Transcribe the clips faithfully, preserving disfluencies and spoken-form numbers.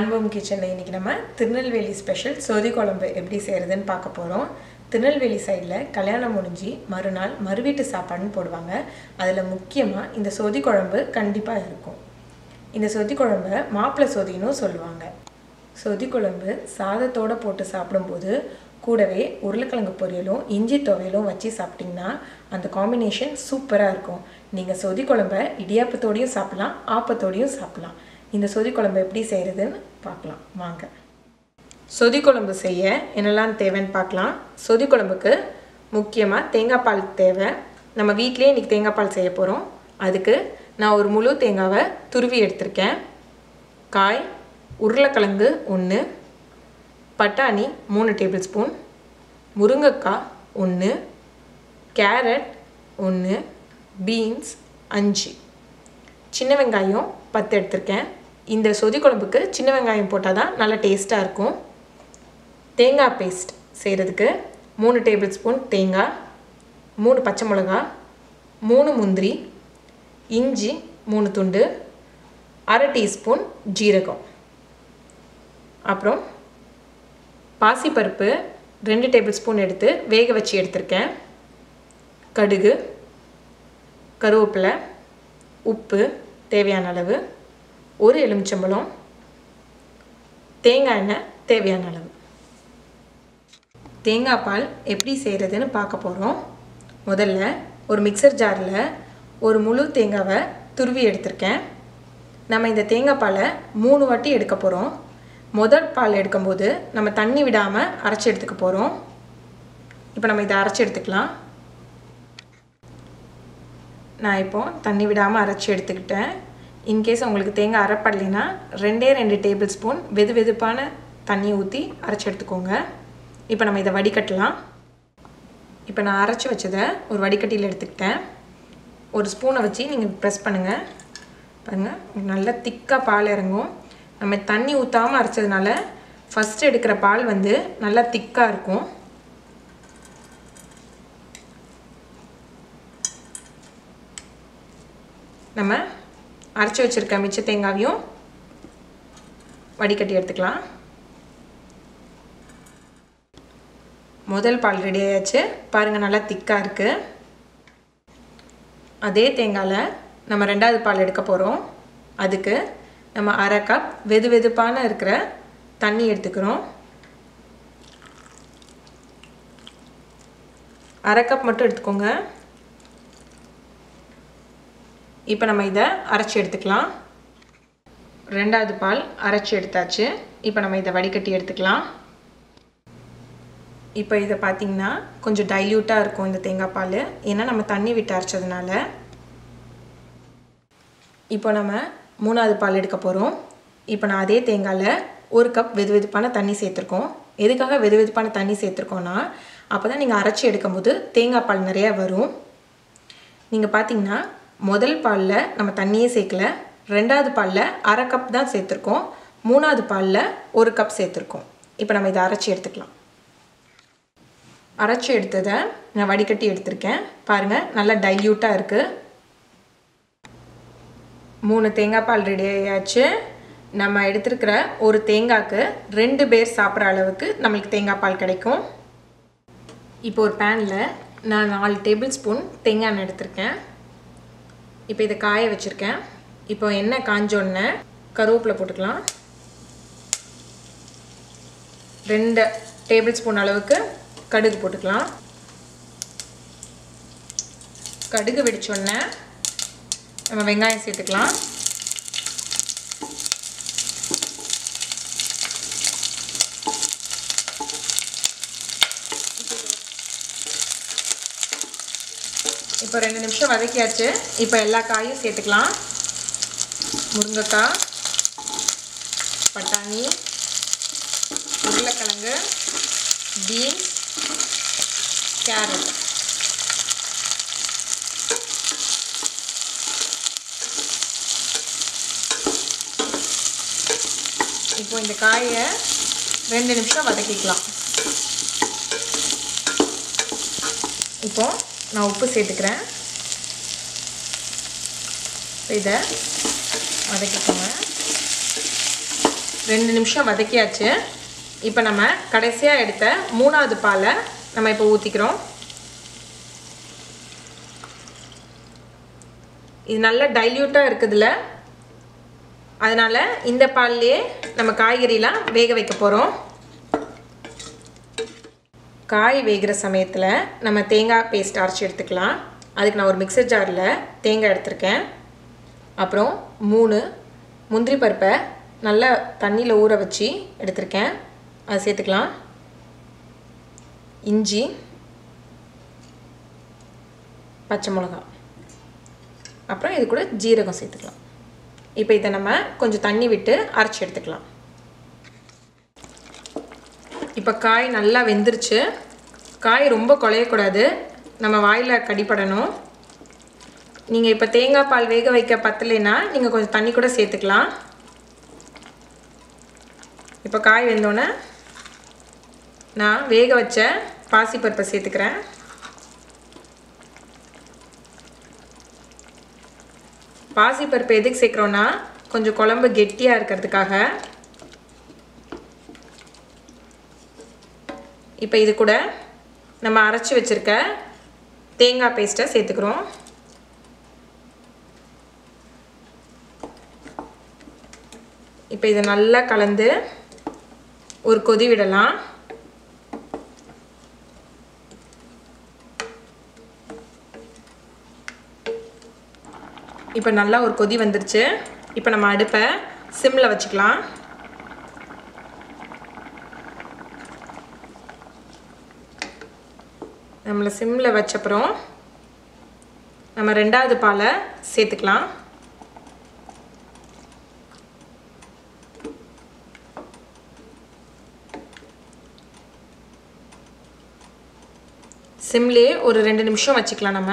Anbagam Kitchen इनकी number Tirunelveli special सोदी कोलंबु एप्पडी सेयरदुन्नु पार्क्क पोरोम। तिरुनेल्वेली साइडல கல்யாணம் முடிஞ்சி மறுநாள் மறுவீட்டு சாப்பாடுன்னு போடுவாங்க। அதுல முக்கியமா இந்த சோதி குழம்பு கண்டிப்பா இருக்கும்। இந்த சோதி குழம்பு மாப்ள சோதினு சொல்வாங்க। சோதி குழம்பு சாதத்தோட போட்டு சாப்பிடும்போது கூடவே உருளைக்கிழங்கு பொரியலும் இஞ்சி துவையலும் வச்சு சாப்பிட்டிங்கன்னா அந்த காம்பினேஷன் சூப்பரா இருக்கும்। நீங்க சோதி குழம்பை இடியாப்பத்தோடயும் சாப்பிடலாம், ஆப்பத்தோடயும் சாப்பிடலாம்। இந்த சோதி குழம்பு எப்படி செய்யறதுன்னு பார்க்கலாம் வாங்க। சோதி குழம்பு செய்ய என்னெல்லாம் தேவைன்னு பார்க்கலாம்। சோதி குழம்புக்கு முக்கியமா தேங்காய் பால் தேவை। நம்ம வீட்லயே இன்னைக்கு தேங்காய் பால் செய்ய போறோம்। அதுக்கு நான் ஒரு முழு தேங்காவை துருவி எடுத்துர்க்கேன்। காய் உருளைக்கிழங்கு ஒன்று, பட்டாணி மூணு டேபிள் ஸ்பூன், முருங்கைக்காய் ஒன்று, கேரட் ஒன்று, பீன்ஸ் அஞ்சு, சின்ன வெங்காயம் பத்து எடுத்துருக்கேன்। இந்த சொதி குழம்புக்கு சின்ன வெங்காயம் போட்டால் தான் நல்லா டேஸ்ட்டாக இருக்கும்। தேங்காய் பேஸ்ட் செய்கிறதுக்கு மூணு டேபிள் ஸ்பூன் தேங்காய், மூணு பச்சை மிளகாய், மூணு முந்திரி, இஞ்சி மூணு துண்டு, அரை டீஸ்பூன் ஜீரகம், அப்புறம் பாசிப்பருப்பு ரெண்டு டேபிள் ஸ்பூன் எடுத்து வேக வச்சு எடுத்துருக்கேன், கடுகு, கருவேப்பிலை, உப்பு தேவையான அளவு, ஒரு எலுமிச்சம்பழம், தேங்காய் எண்ணெய் தேவையான அளவு। தேங்காய் பால் எப்படி செய்கிறதுன்னு பார்க்க போகிறோம்। முதல்ல ஒரு மிக்சர் ஜாரில் ஒரு முழு தேங்காவை துருவி எடுத்திருக்கேன்। நம்ம இந்த தேங்காய் பாலை மூணு வாட்டி எடுக்க போகிறோம்। முதல் பால் எடுக்கும்போது நம்ம தண்ணி விடாமல் அரைச்சி எடுத்துக்க போகிறோம்। இப்போ நம்ம இதை அரைச்சி எடுத்துக்கலாம்। நான் இப்போது தண்ணி விடாமல் அரைச்சி எடுத்துக்கிட்டேன்। இன்கேஸ் உங்களுக்கு தேங்காய் அரைப்படலைன்னா ரெண்டே ரெண்டு டேபிள் ஸ்பூன் வெது வெதுப்பான தண்ணி ஊற்றி அரைச்சி எடுத்துக்கோங்க। இப்போ நம்ம இதை வடிகட்டலாம்। இப்போ நான் அரைச்சி வச்சதை ஒரு வடிகட்டியில் எடுத்துக்கிட்டேன்। ஒரு ஸ்பூனை வச்சு நீங்கள் ப்ரெஸ் பண்ணுங்கள், பாருங்கள் நல்லா திக்காக பால் இறங்கும்। நம்ம தண்ணி ஊற்றாமல் அரைச்சதுனால ஃபஸ்ட்டு எடுக்கிற பால் வந்து நல்லா திக்காக இருக்கும்। நம்ம அரைச்சி வச்சுருக்க மிச்ச தேங்காவையும் வடிகட்டி எடுத்துக்கலாம்। முதல் பால் ரெடி ஆயாச்சு, பாருங்கள் நல்லா திக்காக இருக்குது। அதே தேங்காயில் நம்ம ரெண்டாவது பால் எடுக்க போகிறோம்। அதுக்கு நம்ம அரை கப் வெது வெதுப்பான இருக்கிற தண்ணி எடுத்துக்கிறோம்। அரை கப் மட்டும் எடுத்துக்கோங்க। இப்போ நம்ம இதை அரைச்சி எடுத்துக்கலாம்। ரெண்டாவது பால் அரைச்சி எடுத்தாச்சு। இப்போ நம்ம இதை வடிகட்டி எடுத்துக்கலாம்। இப்போ இதை பார்த்தீங்கன்னா கொஞ்சம் டைல்யூட்டாக இருக்கும் இந்த தேங்காய் பால், ஏன்னா நம்ம தண்ணி விட்டு அரைச்சதுனால। இப்போ நம்ம மூணாவது பால் எடுக்க போகிறோம்। இப்போ நான் அதே தேங்காயில் ஒரு கப் வெது வெதுப்பான தண்ணி சேர்த்துருக்கோம்। எதுக்காக வெது வெதுப்பான தண்ணி சேர்த்துருக்கோன்னா அப்போ தான் நீங்கள் அரைச்சி எடுக்கும்போது தேங்காய் பால் நிறையா வரும்। நீங்கள் பார்த்தீங்கன்னா முதல் பாலில் நம்ம தண்ணியே சேர்க்கல, ரெண்டாவது பாலில் அரை கப் தான் சேர்த்துருக்கோம், மூணாவது பாலில் ஒரு கப் சேர்த்துருக்கோம்। இப்போ நம்ம இதை அரைச்சி எடுத்துக்கலாம்। அரைச்சி எடுத்ததை நான் வடிகட்டி எடுத்திருக்கேன், பாருங்கள் நல்லா டைல்யூட்டாக இருக்குது। மூணு தேங்காய் பால் ரெடி ஆயாச்சு। நம்ம எடுத்துருக்கிற ஒரு தேங்காய்க்கு ரெண்டு பேர் சாப்பிட்ற அளவுக்கு நம்மளுக்கு தேங்காய் பால் கிடைக்கும்। இப்போ ஒரு பேனில் நான் நாலு டேபிள் ஸ்பூன் தேங்காய் எண்ணெய் எடுத்திருக்கேன்। இப்போ இதை காய வச்சுருக்கேன்। இப்போ எண்ணெய் காஞ்சோடனே கருவேப்பிலை போட்டுக்கலாம்। ரெண்டு டேபிள் ஸ்பூன் அளவுக்கு கடுகு போட்டுக்கலாம்। கடுகு வெடிச்சோடனே நம்ம வெங்காயம் சேர்த்துக்கலாம்। இப்போ ரெண்டு நிமிஷம் வதக்கியாச்சு। இப்போ எல்லா காயும் சேர்த்துக்கலாம்। முருங்கைக்காய், பட்டாணி, உருளைக்கிழங்கு, பீன்ஸ், கேரட், இப்போ இந்த காயை ரெண்டு நிமிஷம் வதக்கிக்கலாம்। இப்போ நான் உப்பு சேர்த்துக்கிறேன்। இதை வதக்கிக்கோங்க। ரெண்டு நிமிஷம் வதக்கியாச்சு. இப்போ நம்ம கடைசியா எடுத்த மூணாவது பாலை நம்ம இப்போ ஊத்திக்கிறோம். இது நல்லா டைல்யூட்டா இருக்குதுல, அதனால இந்த பால்லே நம்ம காய்கறிலாம் வேக வைக்க போறோம். காய் வேகிற சமயத்தில் நம்ம தேங்காய் பேஸ்ட் அரைச்சி எடுத்துக்கலாம். அதுக்கு நான் ஒரு மிக்சர் ஜாரில் தேங்காய் எடுத்திருக்கேன். அப்புறம் மூணு முந்திரி பருப்பை நல்லா தண்ணியில் ஊற வச்சு எடுத்திருக்கேன், அதை சேர்த்துக்கலாம். இஞ்சி, பச்சை மிளகாய், அப்புறம் இது கூட ஜீரகம் சேர்த்துக்கலாம். இப்போ இதை நம்ம கொஞ்சம் தண்ணி விட்டு அரைச்சி எடுத்துக்கலாம். இப்போ காய் நல்லா வெந்துருச்சு. காய் ரொம்ப குழையக்கூடாது, நம்ம வாயில் கடிப்படணும். நீங்கள் இப்போ தேங்காய் பால் வேக வைக்க பத்தலைன்னா நீங்கள் கொஞ்சம் தண்ணி கூட சேர்த்துக்கலாம். இப்போ காய் வெந்தோடனே நான் வேக வச்ச பாசிப்பருப்பை சேர்த்துக்கிறேன். பாசிப்பருப்பு எதுக்கு சேர்க்குறோன்னா கொஞ்சம் குழம்பு கெட்டியாக இருக்கிறதுக்காக. இப்போ இது கூட நம்ம அரைச்சி வச்சுருக்க தேங்காய் பேஸ்ட்டை சேர்த்துக்கிறோம். இப்போ இதை நல்லா கலந்து ஒரு கொதி விடலாம். இப்போ நல்லா ஒரு கொதி வந்துருச்சு. இப்போ நம்ம அடுப்பை சிம்மில் வச்சுக்கலாம். நம்மளை சிம்மில் வச்சப்புறம் நம்ம ரெண்டாவது பாலை சேர்த்துக்கலாம். சிம்லேயே ஒரு ரெண்டு நிமிஷம் வச்சுக்கலாம். நம்ம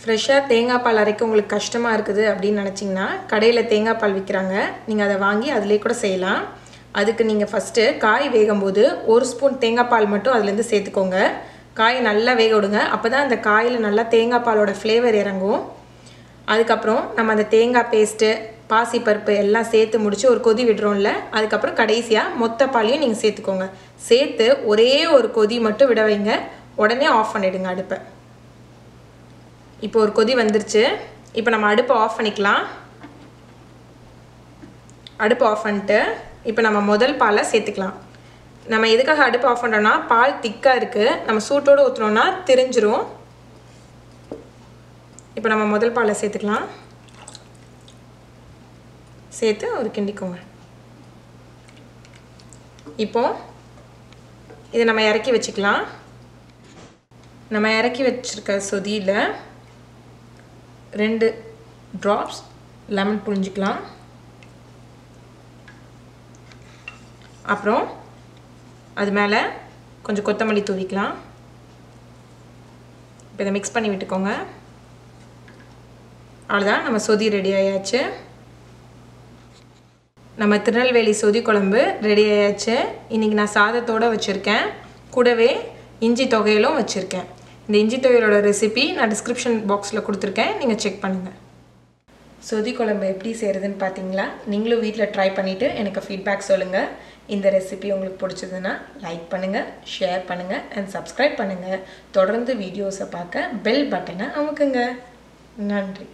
ஃப்ரெஷ்ஷாக தேங்காய் பால் அரைக்க உங்களுக்கு கஷ்டமாக இருக்குது அப்படின்னு நினச்சிங்கன்னா கடையில் தேங்காய் பால் விற்கிறாங்க, நீங்கள் அதை வாங்கி அதிலே கூட செய்யலாம். அதுக்கு நீங்கள் ஃபஸ்ட்டு காய் வேகும்போது ஒரு ஸ்பூன் தேங்காய் பால் மட்டும் அதுலேருந்து சேர்த்துக்கோங்க. காய் நல்லா வேக விடுங்க, அப்போ தான் அந்த காயில் நல்லா தேங்காய் பாலோட ஃப்ளேவர் இறங்கும். அதுக்கப்புறம் நம்ம அந்த தேங்காய் பேஸ்ட்டு, பாசிப்பருப்பு எல்லாம் சேர்த்து முடித்து ஒரு கொதி விடுறோம்ல, அதுக்கப்புறம் கடைசியாக மொத்த பாலையும் நீங்கள் சேர்த்துக்கோங்க. சேர்த்து ஒரே ஒரு கொதி மட்டும் விட வைங்க, உடனே ஆஃப் பண்ணிவிடுங்க அடுப்பை. இப்போ ஒரு கொதி வந்துருச்சு. இப்போ நம்ம அடுப்பை ஆஃப் பண்ணிக்கலாம். அடுப்பை ஆஃப் பண்ணிட்டு இப்போ நம்ம முதல் பாலை சேர்த்துக்கலாம். நம்ம எதுக்காக அடுப்பு ஆஃப் பண்ணுறோன்னா பால் திக்காக இருக்குது, நம்ம சூட்டோடு ஊற்றுனோன்னா தெரிஞ்சிரும். இப்போ நம்ம முதல் பாலை சேர்த்துக்கலாம். சேர்த்து ஒரு கிண்டிக்கோங்க. இப்போ இதை நம்ம இறக்கி வச்சுக்கலாம். நம்ம இறக்கி வச்சுருக்க சொதியில் ரெண்டு ட்ராப்ஸ் லெமன் புழிஞ்சிக்கலாம். அப்புறம் அது மேலே கொஞ்சம் கொத்தமல்லி தூவிக்கலாம். இப்போ இதை மிக்ஸ் பண்ணி விட்டுக்கோங்க. அவ்வளோதான், நம்ம சொதி ரெடி ஆயாச்சு. நம்ம திருநெல்வேலி சொதி குழம்பு ரெடி ஆயாச்சு. இன்றைக்கி நான் சாதத்தோடு வச்சுருக்கேன், கூடவே இஞ்சி தொகையிலும் வச்சுருக்கேன். இந்த இஞ்சி தொகையிலோட ரெசிபி நான் டிஸ்கிரிப்ஷன் பாக்ஸில் கொடுத்துருக்கேன், நீங்கள் செக் பண்ணுங்கள். சொதி குழம்பு எப்படி செய்கிறதுன்னு பார்த்தீங்களா? நீங்களும் வீட்டில் ட்ரை பண்ணிவிட்டு எனக்கு ஃபீட்பேக் சொல்லுங்கள். இந்த ரெசிபி உங்களுக்கு பிடிச்சதுன்னா லைக் பண்ணுங்கள், ஷேர் பண்ணுங்கள் அண்ட் சப்ஸ்கிரைப் பண்ணுங்கள். தொடர்ந்து வீடியோஸை பார்க்க பெல் பட்டனை அமுக்குங்க. நன்றி.